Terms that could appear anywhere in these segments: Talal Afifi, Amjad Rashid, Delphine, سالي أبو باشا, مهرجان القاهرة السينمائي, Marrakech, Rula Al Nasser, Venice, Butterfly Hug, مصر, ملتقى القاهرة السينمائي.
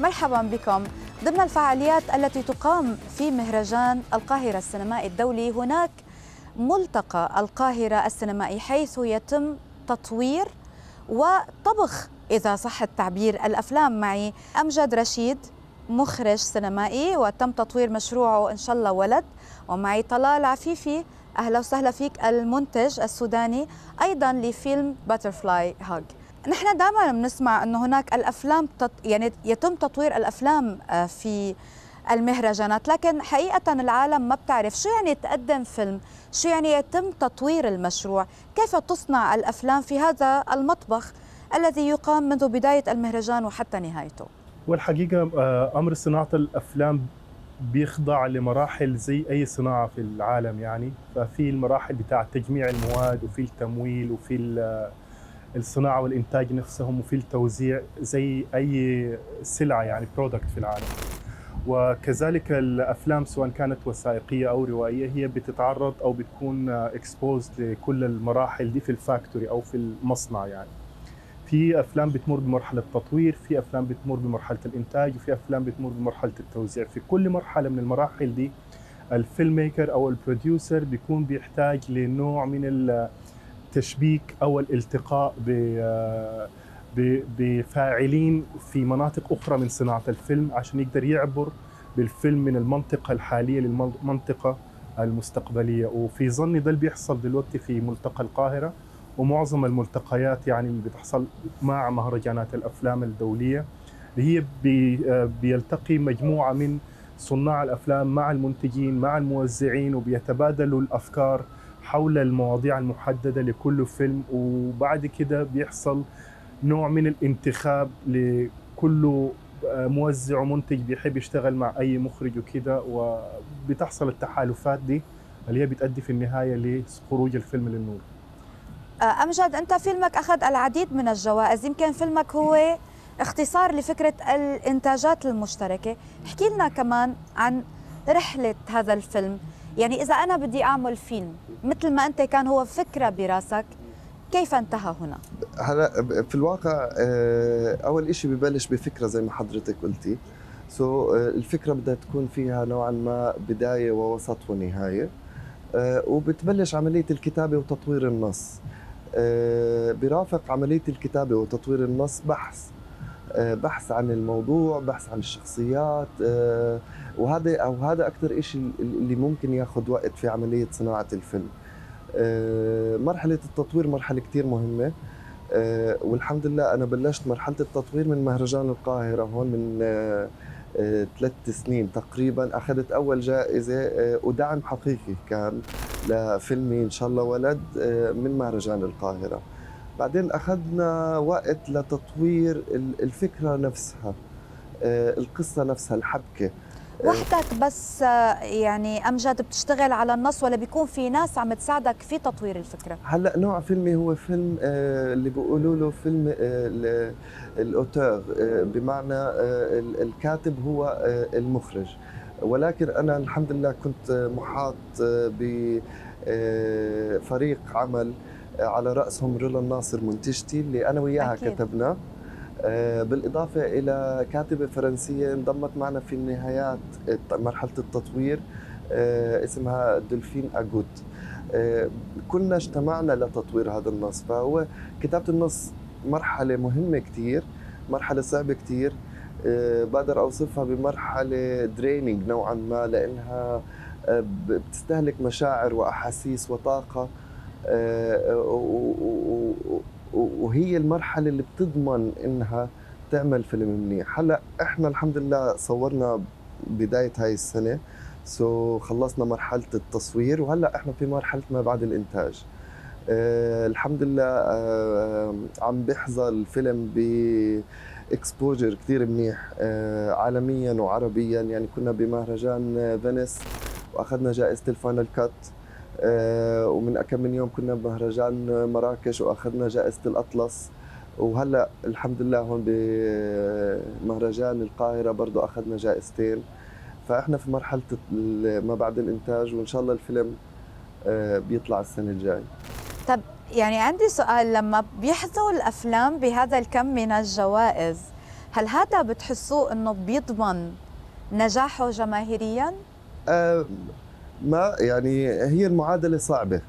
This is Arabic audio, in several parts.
مرحبا بكم. ضمن الفعاليات التي تقام في مهرجان القاهرة السينمائي الدولي هناك ملتقى القاهرة السينمائي، حيث يتم تطوير وطبخ إذا صح التعبير الأفلام. معي أمجد رشيد مخرج سينمائي وتم تطوير مشروعه إن شاء الله ولد، ومعي طلال عفيفي أهلا وسهلا فيك المنتج السوداني أيضا لفيلم باترفلاي هاج. نحن دائما بنسمع أنه هناك الأفلام يعني يتم تطوير الأفلام في المهرجانات، لكن حقيقة العالم ما بتعرف شو يعني تقدم فيلم، شو يعني يتم تطوير المشروع، كيف تصنع الأفلام في هذا المطبخ الذي يقام منذ بداية المهرجان وحتى نهايته. والحقيقة أمر صناعة الأفلام بيخضع لمراحل زي أي صناعة في العالم، يعني ففي المراحل بتاع تجميع المواد وفي التمويل وفي الصناعة والإنتاج نفسهم وفي التوزيع زي أي سلعة يعني برودكت في العالم. وكذلك الأفلام سواء كانت وثائقية أو روائية هي بتتعرض أو بتكون اكسبوزد لكل المراحل دي في الفاكتوري أو في المصنع. يعني في أفلام بتمر بمرحلة تطوير، في أفلام بتمر بمرحلة الإنتاج، وفي أفلام بتمر بمرحلة التوزيع. في كل مرحلة من المراحل دي الفيلم ميكر أو البروديوسر بيكون بيحتاج لنوع من التشبيك أو الالتقاء بفاعلين في مناطق أخرى من صناعة الفيلم عشان يقدر يعبر بالفيلم من المنطقة الحالية للمنطقة المستقبلية. وفي ظني ده اللي بيحصل دلوقتي في ملتقى القاهرة ومعظم الملتقيات يعني اللي بتحصل مع مهرجانات الأفلام الدولية، اللي هي بيلتقي مجموعة من صناع الأفلام مع المنتجين مع الموزعين، وبيتبادلوا الأفكار حول المواضيع المحددة لكل فيلم، وبعد كده بيحصل نوع من الانتخاب لكل موزع ومنتج بيحب يشتغل مع أي مخرج وكده، وبتحصل التحالفات دي اللي هي بتأدي في النهاية لخروج الفيلم للنور. أمجد، أنت فيلمك أخذ العديد من الجوائز، يمكن فيلمك هو اختصار لفكرة الإنتاجات المشتركة. احكي لنا كمان عن رحلة هذا الفيلم، يعني إذا أنا بدي أعمل فيلم مثل ما أنت كان هو فكرة براسك، كيف انتهى هنا؟ هلا في الواقع أول شيء ببلش بفكرة زي ما حضرتك قلتي، الفكرة بدها تكون فيها نوعا ما بداية ووسط ونهاية، وبتبلش عملية الكتابة وتطوير النص. برافق عملية الكتابة وتطوير النص بحث عن الموضوع، بحث عن الشخصيات، وهذا أكثر شيء اللي ممكن ياخذ وقت في عملية صناعة الفيلم. مرحلة التطوير مرحلة كتير مهمة، والحمد لله أنا بلشت مرحلة التطوير من مهرجان القاهرة هون من 3 سنين تقريباً. أخذت أول جائزة ودعم حقيقي كان لفيلمي إن شاء الله ولد من مهرجان القاهرة. بعدين أخذنا وقت لتطوير الفكرة نفسها، القصة نفسها، الحبكة. وحدك بس يعني أمجد بتشتغل على النص ولا بيكون في ناس عم تساعدك في تطوير الفكرة؟ هلا نوع فيلمي هو فيلم اللي بيقولوا له فيلم الأوتور، بمعنى الكاتب هو المخرج، ولكن أنا الحمد لله كنت محاط بفريق عمل على رأسهم رولا الناصر منتجتي اللي أنا وياها أكيد كتبنا، بالإضافة إلى كاتبة فرنسية انضمت معنا في النهايات مرحلة التطوير اسمها دلفين. كلنا اجتمعنا لتطوير هذا النص، فهو كتابة النص مرحلة مهمة كتير، مرحلة صعبة كتير، بقدر أوصفها بمرحلة درينينج نوعا ما، لأنها بتستهلك مشاعر وأحاسيس وطاقة، وهي المرحلة اللي بتضمن إنها تعمل فيلم منيح. هلا إحنا الحمد لله صورنا بداية هاي السنة، خلصنا مرحلة التصوير، وهلا إحنا في مرحلة ما بعد الإنتاج. الحمد لله عم بيحظى الفيلم بإكسبوجر كتير منيح عالميا وعربيا، يعني كنا بمهرجان فينيس وأخذنا جائزة الفاينل كات، ومن كم من يوم كنا بمهرجان مراكش وأخذنا جائزة الأطلس، وهلأ الحمد لله هون بمهرجان القاهرة برضو أخذنا جائزتين. فاحنا في مرحله ما بعد الانتاج، وان شاء الله الفيلم بيطلع السنه الجايه. طب يعني عندي سؤال، لما بيحظوا الافلام بهذا الكم من الجوائز، هل هذا بتحسوه انه بيضمن نجاحه جماهيريا؟ ما يعني هي المعادله صعبه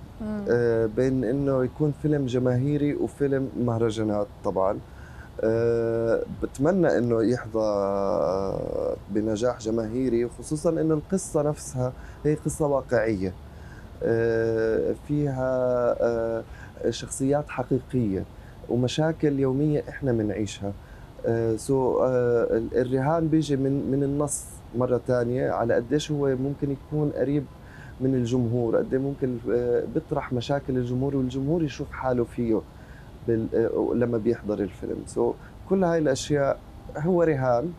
بين انه يكون فيلم جماهيري وفيلم مهرجانات طبعا. بتمنى انه يحظى بنجاح جماهيري، وخصوصا انه القصه نفسها هي قصه واقعيه فيها شخصيات حقيقيه ومشاكل يوميه احنا بنعيشها. سو الرهان بيجي من النص مره ثانيه، على قديش هو ممكن يكون قريب من الجمهور، قد ممكن بيطرح مشاكل الجمهور والجمهور يشوف حاله فيه لما بيحضر الفيلم. سو كل هاي الاشياء هو رهان،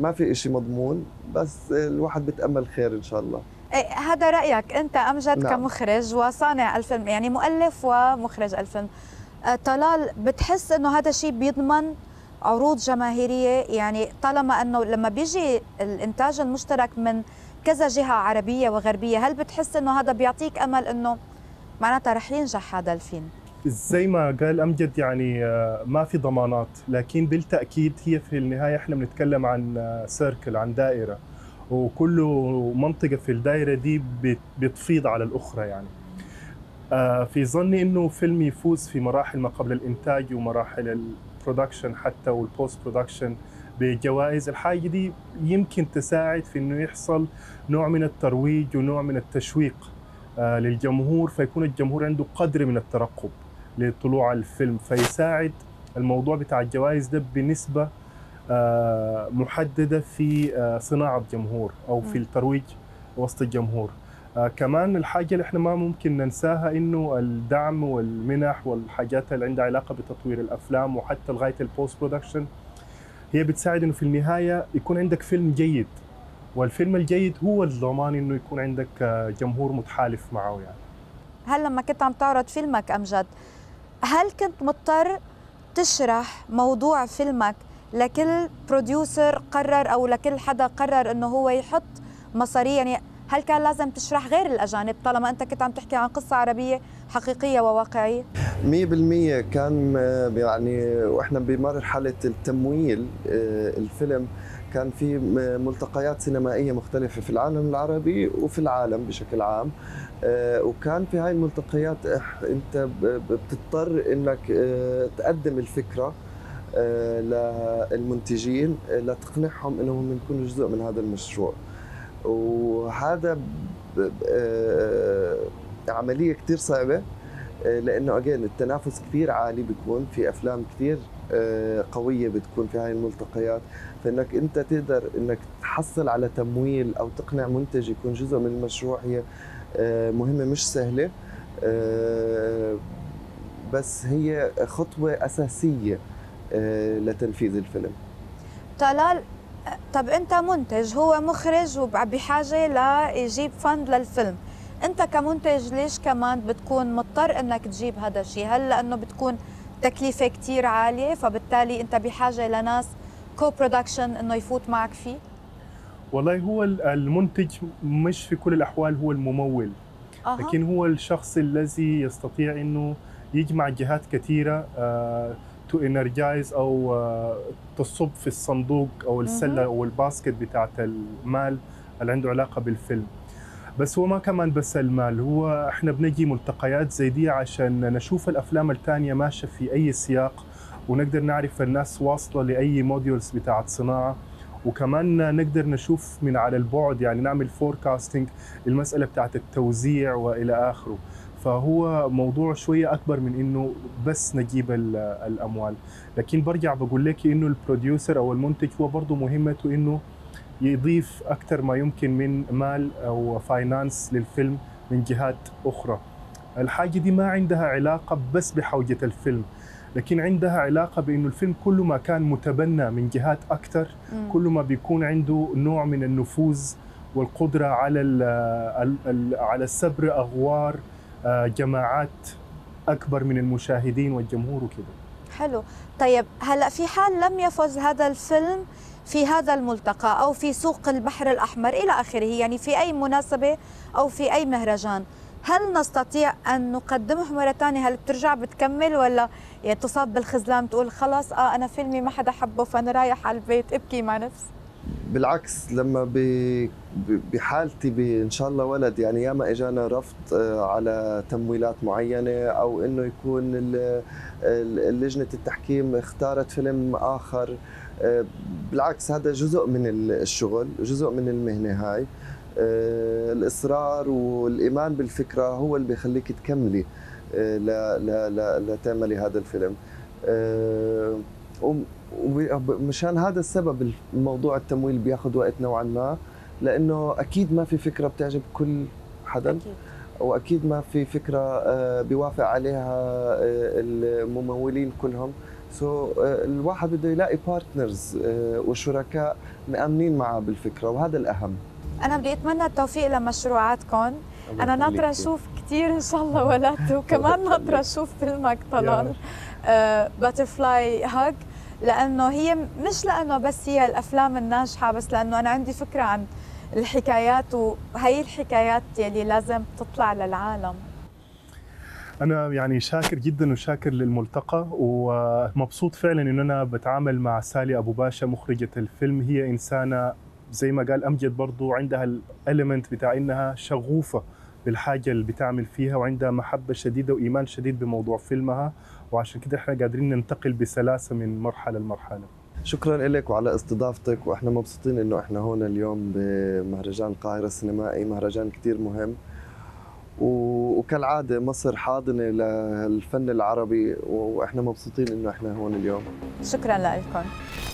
ما في شيء مضمون، بس الواحد بتامل خير ان شاء الله. هذا رايك انت امجد؟ نعم. كمخرج وصانع الفيلم، يعني مؤلف ومخرج الفيلم. طلال، بتحس انه هذا الشيء بيضمن عروض جماهيريه؟ يعني طالما انه لما بيجي الانتاج المشترك من كذا جهه عربيه وغربيه، هل بتحس انه هذا بيعطيك امل انه معناتها رح ينجح هذا الفيلم؟ زي ما قال امجد، يعني ما في ضمانات، لكن بالتاكيد هي في النهايه احنا بنتكلم عن سيركل، عن دائره، وكل منطقه في الدائره دي بتفيض على الاخرى. يعني في ظني انه فيلم يفوز في مراحل ما قبل الانتاج ومراحل البرودكشن حتى والبوست برودكشن بجوائز. الحاجه دي يمكن تساعد في انه يحصل نوع من الترويج ونوع من التشويق للجمهور، فيكون الجمهور عنده قدر من الترقب لطلوع الفيلم، فيساعد الموضوع بتاع الجوائز ده بنسبة محددة في صناعة جمهور أو في الترويج وسط الجمهور. كمان الحاجة اللي احنا ما ممكن ننساها إنه الدعم والمنح والحاجات اللي عندها علاقة بتطوير الأفلام وحتى لغاية البوست برودكشن، هي بتساعد إنه في النهاية يكون عندك فيلم جيد، والفيلم الجيد هو الضمان إنه يكون عندك جمهور متحالف معه. يعني هل لما كنت عم تعرض فيلمك أمجد، هل كنت مضطر تشرح موضوع فيلمك لكل بروديوسر قرر أو لكل حدا قرر إنه هو يحط مصاري؟ يعني هل كان لازم تشرح غير الأجانب طالما أنت كنت عم تحكي عن قصة عربية حقيقية وواقعية؟ 100% كان، يعني وإحنا بمرحلة التمويل الفيلم كان في ملتقيات سينمائية مختلفة في العالم العربي وفي العالم بشكل عام، وكان في هاي الملتقيات انت بتضطر انك تقدم الفكرة للمنتجين لتقنعهم انهم يكونوا جزء من هذا المشروع. وهذا عملية كتير صعبة، لانه اجين التنافس كثير عالي، بيكون في افلام كثير قويه بتكون في هاي الملتقيات، فانك انت تقدر انك تحصل على تمويل او تقنع منتج يكون جزء من المشروع هي مهمه مش سهله، بس هي خطوه اساسيه لتنفيذ الفيلم. طلال، طب انت منتج، هو مخرج وبحاجه ليجيب فند للفيلم، انت كمنتج ليش كمان بتكون مضطر انك تجيب هذا الشيء؟ هل لانه بتكون تكلفه كثير عاليه فبالتالي انت بحاجه لناس كو برودكشن انه يفوت معك فيه؟ والله هو المنتج مش في كل الاحوال هو الممول، لكن هو الشخص الذي يستطيع انه يجمع جهات كثيره تو انرجايز او تصب في الصندوق او السله او الباسكت بتاعت المال اللي عنده علاقه بالفيلم. بس هو ما كمان بس المال، هو احنا بنجي ملتقيات زي دي عشان نشوف الافلام الثانيه ماشيه في اي سياق، ونقدر نعرف الناس واصله لاي موديولز بتاعت صناعه، وكمان نقدر نشوف من على البعد، يعني نعمل فوركاستنج، المساله بتاعت التوزيع والى اخره. فهو موضوع شويه اكبر من انه بس نجيب الاموال، لكن برجع بقول لك انه البروديوسر او المنتج هو برضه مهمته انه يضيف أكثر ما يمكن من مال أو فاينانس للفيلم من جهات أخرى. الحاجة دي ما عندها علاقة بس بحوجة الفيلم، لكن عندها علاقة بأنه الفيلم كل ما كان متبنى من جهات أكثر، كل ما بيكون عنده نوع من النفوذ والقدرة على سبر أغوار جماعات أكبر من المشاهدين والجمهور وكده. حلو. طيب هلأ في حال لم يفز هذا الفيلم في هذا الملتقى أو في سوق البحر الأحمر إلى آخره، يعني في أي مناسبة أو في أي مهرجان، هل نستطيع أن نقدمه مرة ثانية؟ هل بترجع بتكمل ولا يعني تصاب بالخذلان تقول خلاص أنا فيلمي ما حدا حبه فأنا رايح على البيت أبكي مع نفسي؟ بالعكس، لما بحالتي إن شاء الله ولد، يعني ياما اجانا رفض على تمويلات معينه او انه يكون لجنه التحكيم اختارت فيلم اخر. بالعكس هذا جزء من الشغل، جزء من المهنه هاي. الاصرار والايمان بالفكره هو اللي بيخليك تكملي لتعملي هذا الفيلم. ومشان هذا السبب الموضوع التمويل بياخذ وقت نوعا ما، لانه اكيد ما في فكره بتعجب كل حدا أكيد. واكيد ما في فكره بيوافق عليها الممولين كلهم، سو الواحد بده يلاقي بارتنرز وشركاء مآمنين معه بالفكره، وهذا الاهم. انا بدي اتمنى التوفيق لمشروعاتكم، انا ناطره اشوف كثير ان شاء الله ولادته، وكمان ناطره اشوف فيلمك طلال باترفلاي هاج، لأنه هي مش لأنه بس هي الأفلام الناجحة، بس لأنه أنا عندي فكرة عن الحكايات، وهي الحكايات اللي لازم تطلع للعالم. أنا يعني شاكر جدا وشاكر للملتقى، ومبسوط فعلا إن أنا بتعامل مع سالي أبو باشا مخرجة الفيلم. هي إنسانة زي ما قال أمجد برضو عندها الاليمنت بتاع إنها شغوفة بالحاجة اللي بتعمل فيها، وعندها محبة شديدة وإيمان شديد بموضوع فيلمها، وعشان كده احنا قادرين ننتقل بسلاسة من مرحلة لمرحلة. شكرا لك وعلى استضافتك، واحنا مبسوطين انه احنا هون اليوم بمهرجان القاهرة السينمائي، مهرجان كتير مهم، وكالعادة مصر حاضنة للفن العربي، واحنا مبسوطين انه احنا هون اليوم. شكرا لكم.